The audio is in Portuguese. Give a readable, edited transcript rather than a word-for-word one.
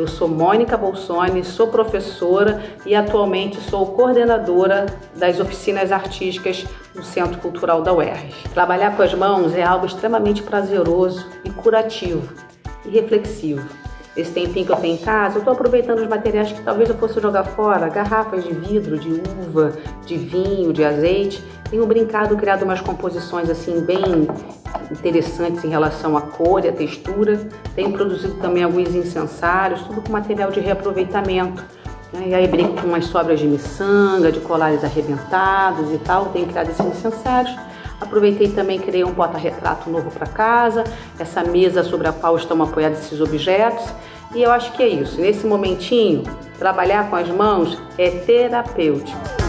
Eu sou Mônica Bolsoni, sou professora e atualmente sou coordenadora das oficinas artísticas do Centro Cultural da UERJ. Trabalhar com as mãos é algo extremamente prazeroso e curativo e reflexivo. Esse tempinho que eu tenho em casa, eu estou aproveitando os materiais que talvez eu fosse jogar fora, garrafas de vidro, de uva, de vinho, de azeite. Tenho brincado, criado umas composições assim bem interessantes em relação à cor e à textura. Tenho produzido também alguns incensários, tudo com material de reaproveitamento. E aí brinco com umas sobras de miçanga, de colares arrebentados e tal. Tenho criado esses incensários. Aproveitei também e criei um porta-retrato novo para casa, essa mesa sobre a qual estão apoiados esses objetos. E eu acho que é isso. Nesse momentinho, trabalhar com as mãos é terapêutico.